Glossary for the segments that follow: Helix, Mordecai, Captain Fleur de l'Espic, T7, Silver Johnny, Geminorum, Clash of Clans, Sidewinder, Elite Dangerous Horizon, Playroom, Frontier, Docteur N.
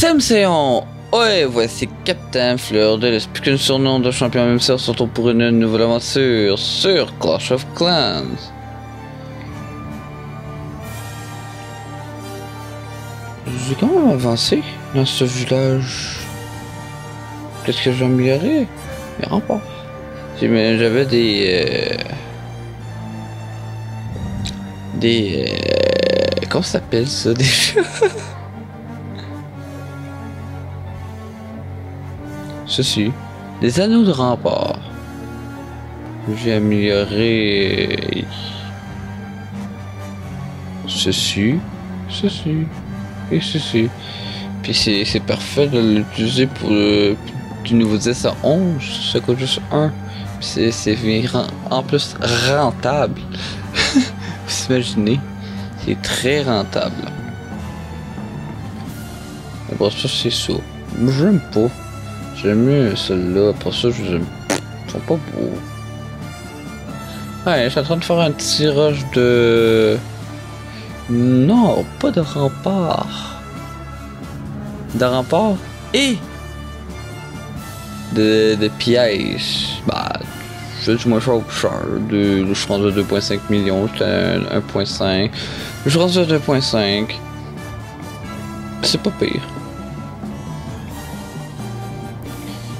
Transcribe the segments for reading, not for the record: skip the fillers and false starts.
Samséan. Ouais, voici Captain Fleur de l'Espic, un surnom de champion même sœur, surtout pour une nouvelle aventure sur Clash of Clans. J'ai quand même avancé dans ce village. Qu'est-ce que j'ai amélioré? Mes remparts. J'avais comment ça s'appelle ça déjà? Ceci, des anneaux de rempart. J'ai amélioré ceci et ceci. Puis c'est parfait de l'utiliser pour du niveau 10 à 11, ça coûte juste 1. C'est en plus rentable. Vous imaginez, c'est très rentable. Après ça, c'est ça. J'aime pas. J'aime mieux celle-là. Après ça, je aime. Ils sont pas beaux. Ouais, je suis en train de faire un tirage de. Non, pas de rempart. De rempart et. De pièges. Bah, je suis moins cher au cher. Je pense à 2,5 millions. J'étais à 1,5. Je pense à 2,5. C'est pas pire.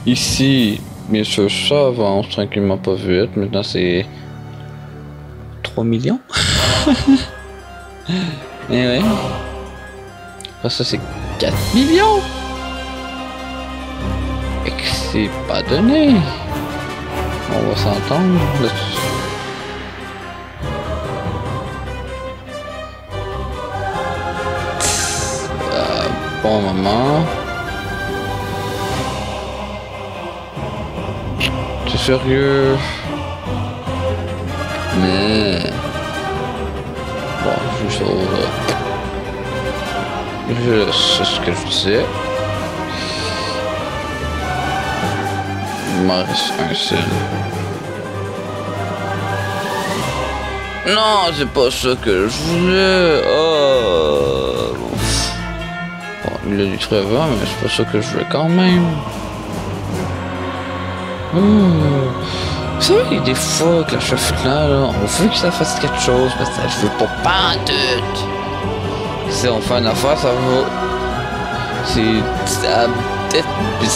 Ici, bien sûr, ça avance tranquillement pas vite. Maintenant, c'est 3 millions. Et ouais. Après ça, c'est 4 millions. Et que c'est pas donné. On va s'entendre là-dessus. Bon moment. T'es sérieux? Mais... Bon, je suis sûr. Je sais ce que je disais. Il m'en reste un seul. Non, c'est pas ça que je voulais. Oh. Bon, il a du trevant, mais c'est pas ça que je voulais quand même. Vous savez, des fois, que la chef-là, là, on veut que ça fasse quelque chose, mais ça ne veut pas pantoute. Si on fait une affaire, ça vaut. C'est. Ça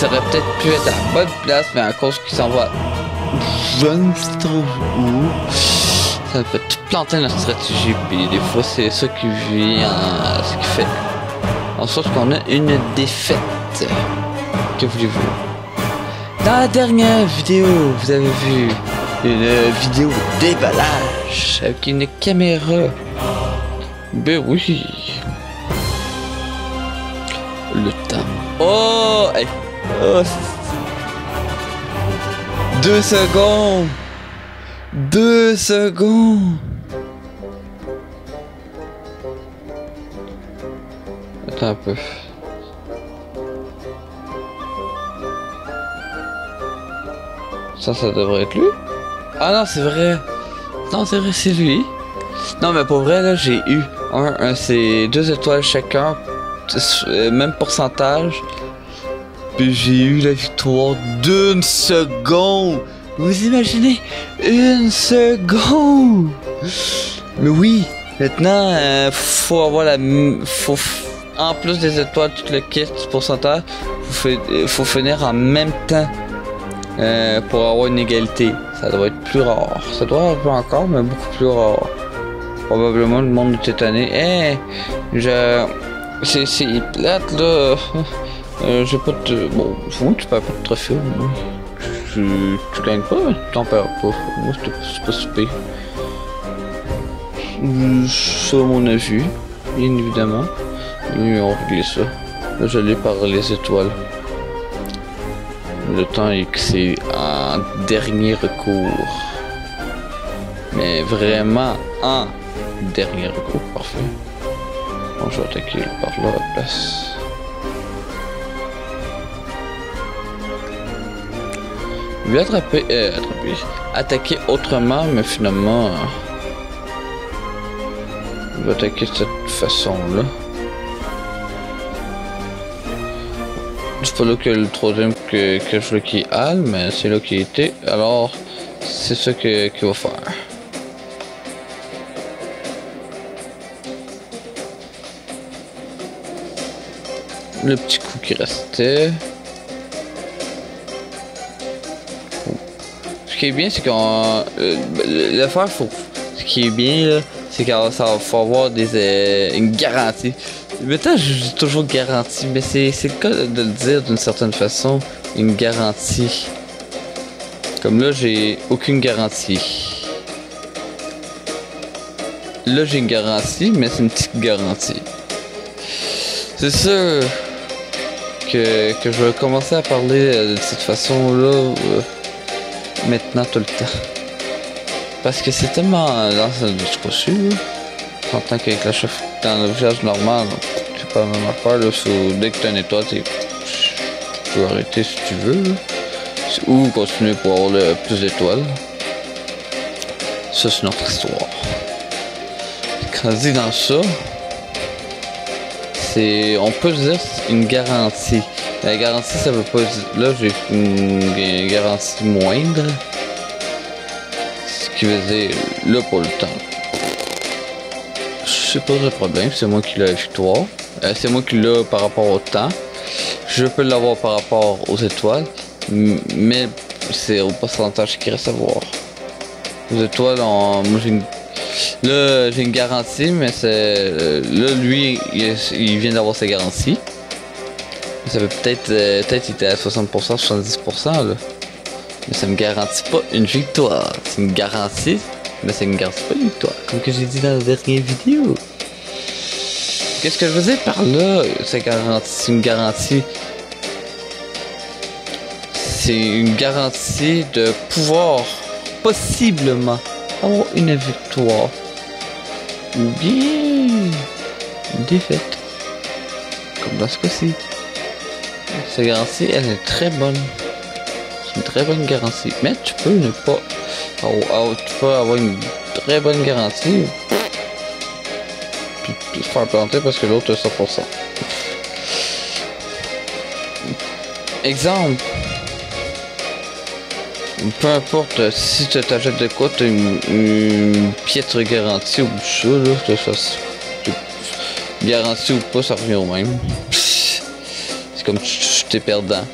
aurait peut-être pu être à la bonne place, mais à cause qu'il s'en va je ne sais trop où, ça peut tout planter notre stratégie. Puis des fois c'est ça qui vient, ce qui fait en sorte qu'on a une défaite. Que voulez-vous? Dans la dernière vidéo, vous avez vu une vidéo déballage avec une caméra. Ben oui, le temps. Oh, hey. Oh, 2 secondes. 2 secondes. Attends un peu. Ça devrait être lui. Ah non, c'est vrai. Non, c'est vrai, c'est lui. Non, mais pour vrai, là, j'ai eu c'est 2 étoiles chacun. Même pourcentage, puis j'ai eu la victoire d'1 seconde. Vous imaginez 1 seconde? Mais oui, maintenant faut avoir en plus des étoiles, tout le kit pourcentage, faut finir en même temps pour avoir une égalité. Ça doit être plus rare, ça doit être encore, mais beaucoup plus rare. Probablement le monde est étonné. Hey, c'est plate là. J'ai pas de. Bon, oui, tu perds pas de trophée. Tu gagnes pas, mais tu t'en perds pas. Moi, c'est pas super. C'est mon avis, bien évidemment. Lui, on réglait ça. Là, j'allais par les étoiles. Le temps est que c'est un dernier recours. Mais vraiment, un dernier recours. Parfait. Bon, je vais attaquer par là à la place. Je vais attaquer autrement, mais finalement... je vais attaquer de cette façon-là. C'est pas là que le troisième que je veux qu'il aille, mais c'est là qu'il était, alors c'est ça qu'il va faire. Le petit coup qui restait. Ce qui est bien, c'est qu'on... l'affaire, faut... Ce qui est bien, c'est qu'on va avoir des, une garantie. Maintenant, je dis toujours garantie, mais c'est le cas de le dire d'une certaine façon, une garantie. Comme là, j'ai aucune garantie. Là, j'ai une garantie, mais c'est une petite garantie. C'est sûr que je vais commencer à parler de cette façon-là maintenant tout le temps. Parce que c'est tellement dans du conçu. En tant que Clash of Clans dans le village normal, c'est pas la même affaire. Là, dès que tu as un étoile, tu peux arrêter si tu veux. Là. Ou continuer pour avoir le plus d'étoiles. Ça, c'est notre histoire. Quand on dit dans ça, on peut dire une garantie. La garantie, ça veut pas dire. Là, j'ai une garantie moindre. Ce qui veut dire là pour le temps. C'est pas de problème, c'est moi qui l'ai la victoire. C'est moi qui l'ai par rapport au temps. Je peux l'avoir par rapport aux étoiles, mais c'est au pourcentage qui reste à voir. Aux étoiles, moi j'ai une. Là, j'ai une garantie, mais c'est... Là, lui, il vient d'avoir sa garantie. Ça peut peut-être... peut-être il était à 60%, 70%, là. Mais ça me garantit pas une victoire. C'est une garantie, mais ça me garantit pas une victoire. Comme que j'ai dit dans la dernière vidéo. Qu'est-ce que je veux dire par là? C'est une garantie... C'est une garantie de pouvoir, possiblement, avoir une victoire ou bien une défaite, comme dans ce cas-ci. Cette garantie, elle est très bonne, c'est une très bonne garantie, mais tu peux ne pas avoir une très bonne garantie puis te faire planter parce que l'autre est 100%. Exemple, peu importe, si tu t'achètes de quoi, tu as une piètre garantie au bout de ça, là, garantie ou pas, ça revient au même. C'est comme tu t'es perdant.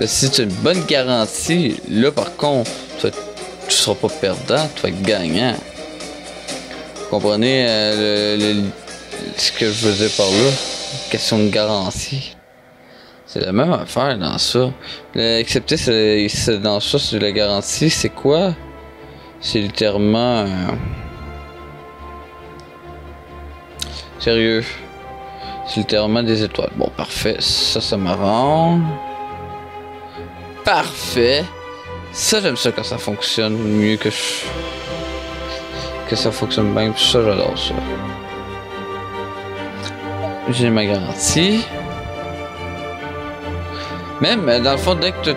Mais si tu as une bonne garantie, là par contre, tu seras pas perdant, tu vas être gagnant. Vous comprenez ce que je veux dire par là? Question de garantie. C'est la même affaire dans ça. Excepté c'est dans ça, c'est la garantie. C'est quoi? C'est littéralement... Sérieux. C'est littéralement des étoiles. Bon, parfait. Ça m'arrange. Parfait. Ça, j'aime ça quand ça fonctionne mieux que je... Que ça fonctionne bien. Ça, j'adore ça. J'ai ma garantie. Même, dans le fond, dès que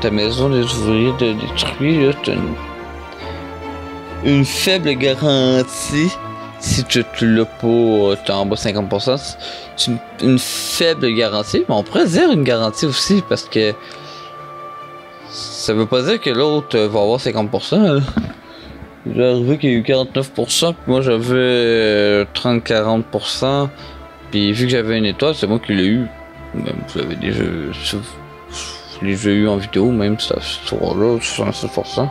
ta maison des ouvriers de détruit, tu as une faible garantie. Si tu l'as pas, t'es en bas 50%, c'est une faible garantie. Mais on pourrait dire une garantie aussi, parce que ça veut pas dire que l'autre va avoir 50%. Il est arrivé qu'il y a eu 49%, puis moi j'avais 30-40%. Puis vu que j'avais une étoile, c'est moi qui l'ai eu. Même vous l'avez déjà eu en vidéo, même cette histoire-là, 66%.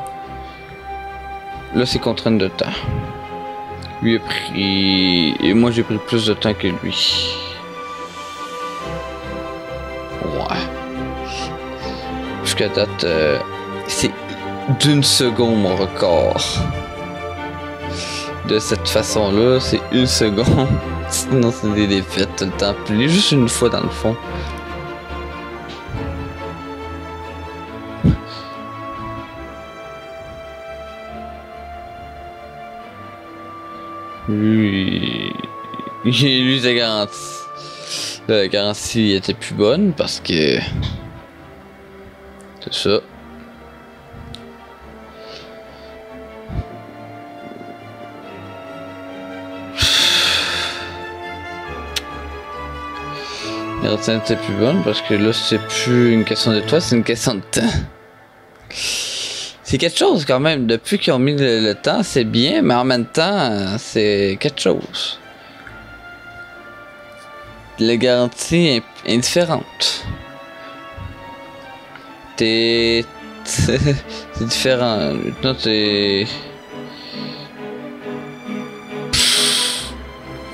Là, c'est contrainte de temps. Lui a pris... Et moi, j'ai pris plus de temps que lui. Ouais. Jusqu'à date, c'est d'une seconde mon record. De cette façon-là, c'est une seconde. Sinon, c'est des défaites tout le temps. Puis juste une fois dans le fond. Lui, sa garantie. La garantie était plus bonne parce que. C'est ça. La routine était plus bonne parce que là c'est plus une question de toi, c'est une question de temps. C'est quelque chose quand même, depuis qu'ils ont mis le temps c'est bien, mais en même temps c'est quelque chose. La garantie est indifférente. T'es... c'est différent. Maintenant t'es...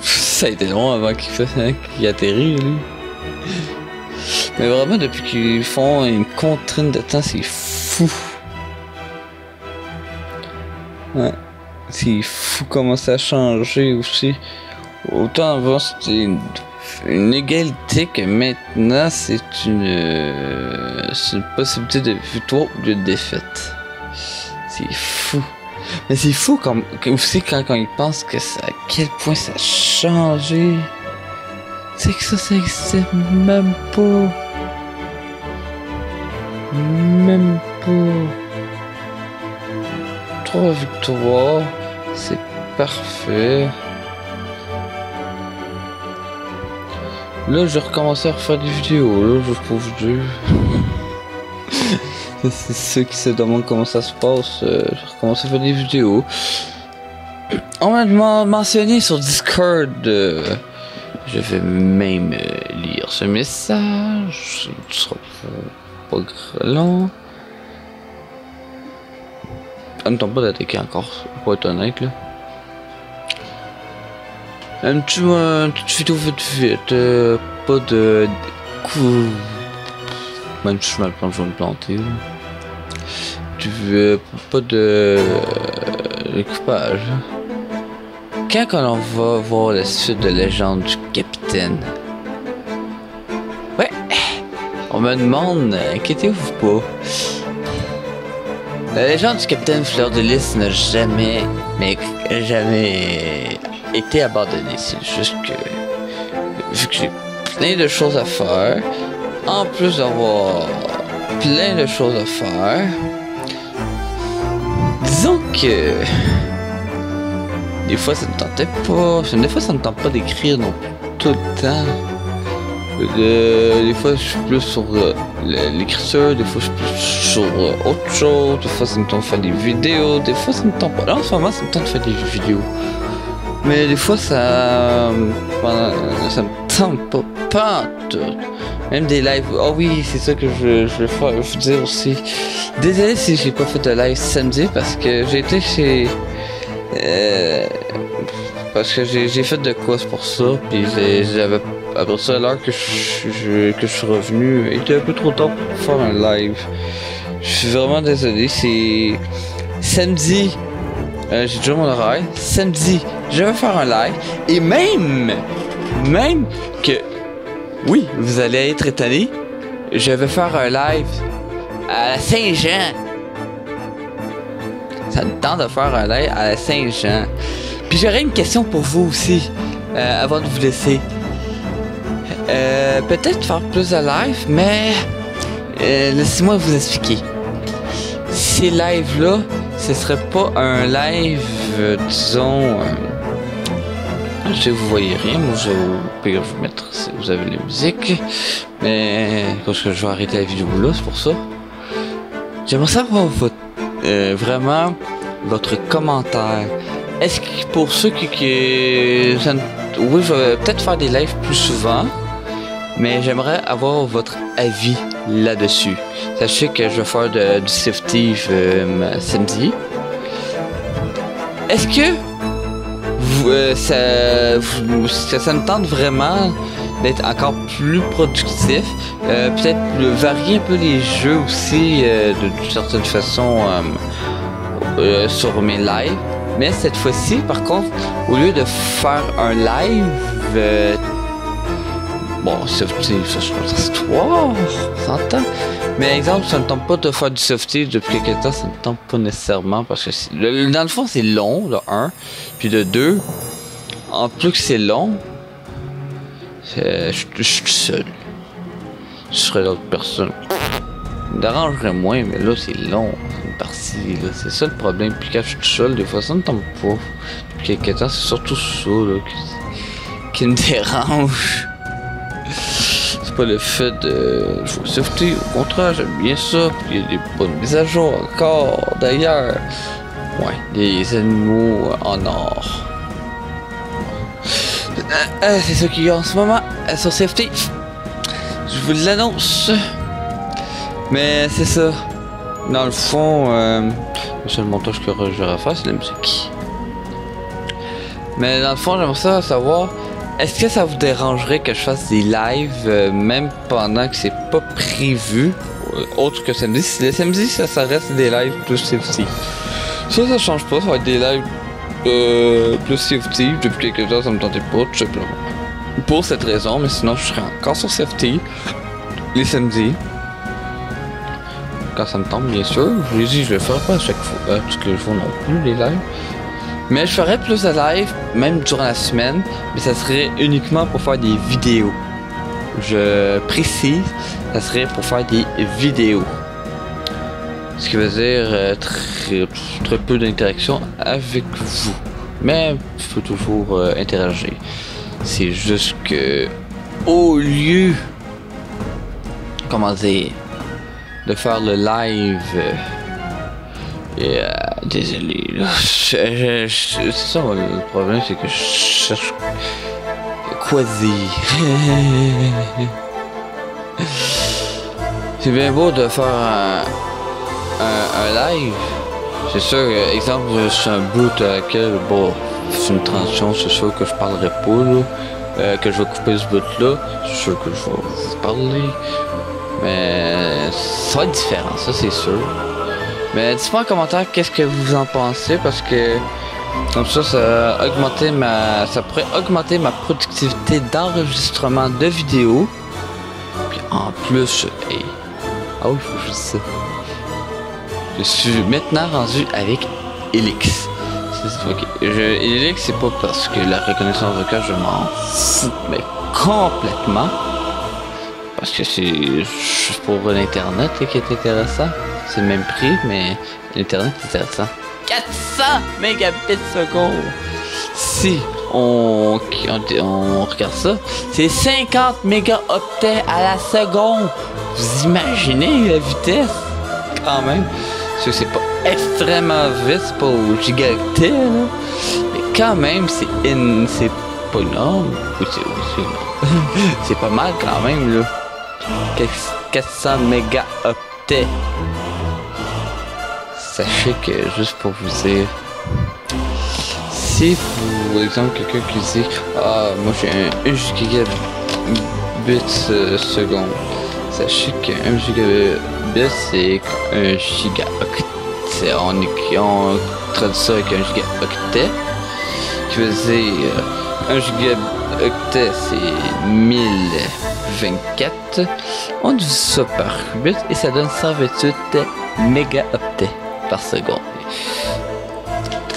Ça a été long avant qu'il atterrit, lui. Mais vraiment, depuis qu'ils font une contrainte de temps, c'est fou. Ouais. C'est fou comment ça a changé aussi. Autant avant, c'était une égalité que maintenant, c'est une possibilité de victoire ou de défaite. C'est fou. Mais c'est fou comme aussi quand ils pensent que ça, à quel point ça a changé. C'est que ça existe même pas. Même pas. 3 victoires, c'est parfait. Là, je vais recommencer à refaire des vidéos. Là, je trouve dur. C'est ceux qui se demandent comment ça se passe, je recommence à faire des vidéos. On m'a mentionné sur Discord, je vais même lire ce message, il ne sera pas long. On ne tombe pas d'attaquer encore, pour être honnête là. Une petite vidéo vite, pas de coup. Même si je me prends, je vais me planter. Tu veux pas de coupage. Quand on va voir la suite de Légende du Capitaine? Ouais! On me demande, inquiétez-vous pas. La Légende du Capitaine Fleur de l'Espic n'a jamais, mais jamais été abandonnée. C'est juste que, vu que j'ai plein de choses à faire, en plus d'avoir plein de choses à faire, disons que des fois ça ne tentait pas, des fois ça ne tente pas d'écrire non plus tout le temps. Des fois je suis plus sur l'écriture, des fois je suis plus sur autre chose, des fois ça me tente de faire des vidéos, des fois ça ne tente pas. Là en ce moment ça me tente de faire des vidéos, mais des fois ça, ça me tente pas. Même des lives. Oh oui, c'est ça que je vais faire, vous dire aussi. Désolé si j'ai pas fait de live samedi parce que j'ai été chez. Parce que j'ai fait de quoi pour ça. Puis j'avais. Après ça, à l'heure que je suis revenu, il était un peu trop tard pour faire un live. Je suis vraiment désolé. C'est. Samedi. J'ai déjà mon horaire. Samedi, je vais faire un live. Et même que. Oui, vous allez être étonné. Je vais faire un live à la Saint-Jean. Ça me tente de faire un live à la Saint-Jean. Puis j'aurais une question pour vous aussi, avant de vous laisser. Peut-être faire plus de live, mais laissez-moi vous expliquer. Ces lives-là, ce serait pas un live, disons... si vous voyez rien, moi je vais vous mettre si vous avez les musiques. Mais parce que je vais arrêter la vidéo là, c'est pour ça. J'aimerais savoir votre, vraiment votre commentaire. Est-ce que pour ceux qui oui, je vais peut-être faire des lives plus souvent, mais j'aimerais avoir votre avis là-dessus. Sachez que je vais faire du safety samedi. Est-ce que ça me tente vraiment d'être encore plus productif, peut-être varier un peu les jeux aussi d'une certaine façon sur mes lives. Mais cette fois-ci, par contre, au lieu de faire un live, bon, softy, ça c'est une histoire, on s'entend. Mais exemple, ça ne tente pas de faire du softy depuis quelque temps, ça ne tente pas nécessairement parce que dans le fond c'est long, de 1, puis de 2, en plus que c'est long, je suis tout seul. Je serais d'autres personnes. Ça me dérangerait moins, mais là c'est long, une partie, c'est ça le problème. Puis quand je suis tout seul, des fois ça ne tombe pas. Depuis quelque temps, c'est surtout ça là, qui me dérange. pas le fait de jouer sauveté, au contraire j'aime bien ça, puis il y a des bonnes mises à jour encore d'ailleurs. Ouais, des animaux en or. C'est ce qu'il y a en ce moment sur CFT. Je vous l'annonce. Mais c'est ça. Dans le fond, le seul montage que j'aurais à faire, c'est la musique. Mais dans le fond, j'aimerais ça savoir, est-ce que ça vous dérangerait que je fasse des lives même pendant que c'est pas prévu, autre que samedi? Le samedi, ça reste des lives plus CFT. Ça change pas, ça va être des lives plus CFT. Depuis quelques temps, ça me tentait pas, tout simplement. Pour cette raison, mais sinon, je serai encore sur CFT les samedis. Quand ça me tombe, bien sûr. Je l'ai dit, je le ferai pas à chaque fois, parce que je vois non plus les lives. Mais je ferai plus de live, même durant la semaine, mais ça serait uniquement pour faire des vidéos. Je précise, ça serait pour faire des vidéos. Ce qui veut dire très peu d'interaction avec vous. Mais je peux toujours interagir. C'est juste que au lieu, comment dire, de faire le live. Désolé. C'est ça le problème, c'est que je cherche quoi dire. C'est bien beau de faire un live, c'est sûr, exemple, c'est un bout à laquelle, bon, c'est une transition, c'est sûr que je parlerai pas, là, que je vais couper ce bout-là, c'est sûr que je vais vous parler, mais ça va être différent, ça c'est sûr. Mais dites-moi en commentaire qu'est-ce que vous en pensez, parce que comme ça, ça pourrait augmenter ma productivité d'enregistrement de vidéos, puis en plus, ah oui, faut juste ça. Je suis maintenant rendu avec Helix. Okay. Helix, c'est pas parce que la reconnaissance vocale, je m'en fous, mais complètement. Parce que c'est juste pour l'internet qui est intéressant. C'est le même prix, mais l'internet est intéressant. 400 Mbps. Si on regarde ça, c'est 50 mégaoctets à la seconde. Vous imaginez la vitesse quand même. C'est pas extrêmement vite, c'est pas au gigaoctet, mais quand même, c'est pas énorme. Oui, c'est pas mal quand même, là. 400 mégaoctets. Sachez que, juste pour vous dire, si vous, exemple, quelqu'un qui dit « Ah, moi j'ai un 1 gigabit seconde », sachez qu'un gigabit c'est un gigaoctet. On traduit ça avec un gigaoctet. Je veux dire, un gigaoctet c'est 1024. On divise ça par 8 et ça donne 128 mégaoctets par seconde.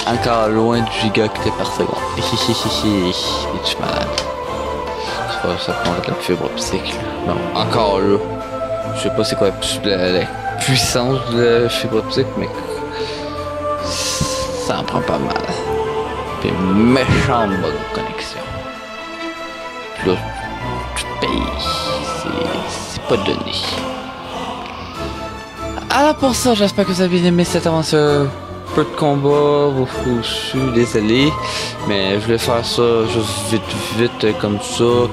Encore loin du gigaoctet par seconde. Hihihihi, je suis malade. Ça prendrait de la fibre optique. Bon, encore là. Je sais pas c'est quoi la puissance de la fibre optique, mais ça en prend pas mal. Puis méchante bonne connexion. Puis là, tout pays, c'est pas donné. Alors pour ça, j'espère que vous avez aimé cette aventure. Peu de combat, je suis désolé, mais je voulais faire ça juste vite comme ça.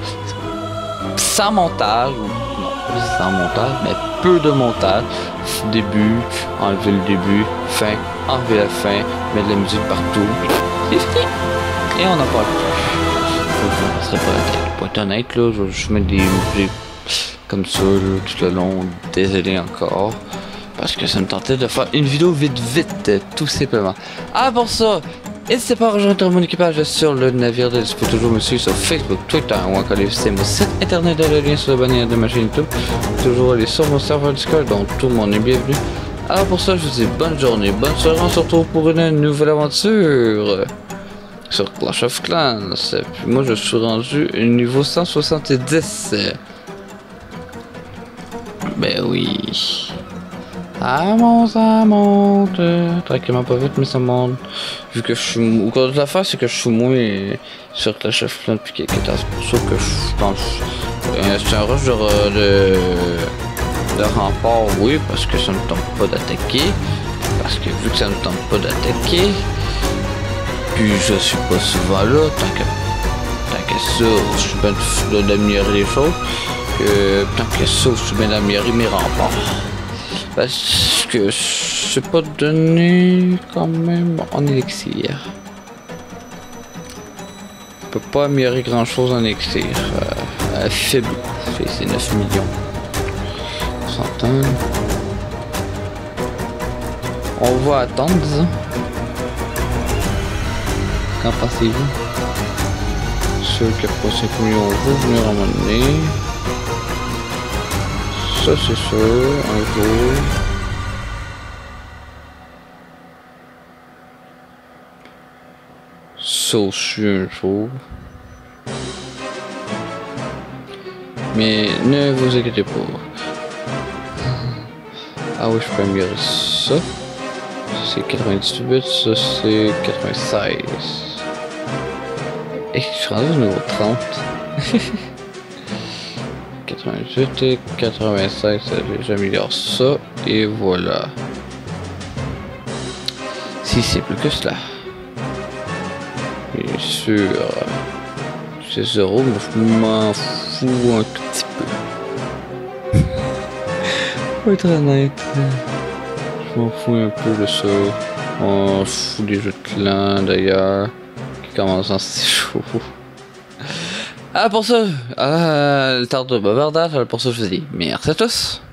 Sans montage, mais peu de montage. Début, enlever le début, fin, enlever la fin, mettre de la musique partout. C'est fini. Et on n'a pas le temps. Je ne serais pas pour être honnête, là, je mets des musiques comme ça là, tout le long. Désolé encore. Parce que ça me tentait de faire une vidéo vite, tout simplement. Ah pour ça, n'hésitez pas à rejoindre mon équipage sur le navire de l'Espic. Toujours me suivre sur Facebook, Twitter ou encore c'est mon site internet dans le lien sur le bannière de ma chaîne YouTube. Toujours aller sur mon serveur Discord, donc tout le monde est bienvenu. Alors pour ça, je vous dis bonne journée, bonne soirée, on se retrouve pour une nouvelle aventure sur Clash of Clans. Puis moi je suis rendu niveau 170. Ben oui. Ça monte, tranquillement pas vite, mais ça monte. Vu que je suis mou, l'affaire c'est que je suis moué sur Clash of Clans depuis quelques temps, c'est pour ça que je pense C'est un rush de rempart, oui, parce que ça ne me tente pas d'attaquer. Parce que vu que ça ne me tente pas d'attaquer, puis je suis pas souvent là, tant que ça, je suis bien d'améliorer les choses. Tant que ça, je suis bien d'améliorer mes remparts. Parce que c'est pas donné quand même en élixir. Je peux pas améliorer grand chose en élixir. Faible, c'est 9 millions. On s'entend. On va attendre, disons. Qu'en pensez-vous? Ceux qui n'ont pas 5 millions vont venir en mener. Ça c'est sûr, un jour. Ça aussi un jour. Mais ne vous inquiétez pas. Ah oui, je peux améliorer ça. Ça c'est 98, ça c'est 96. Et je suis rendu au niveau 30. 88 et 96, j'améliore ça, et voilà. Si c'est plus que cela. Bien sûr, c'est 0, mais je m'en fous un tout petit peu. Faut être honnête, je m'en fous un peu de ça. On fout des jeux de clans d'ailleurs, qui commencent en 6 jours. Ah, pour ça, le tard de bavardage, pour ça je vous dis merci à tous.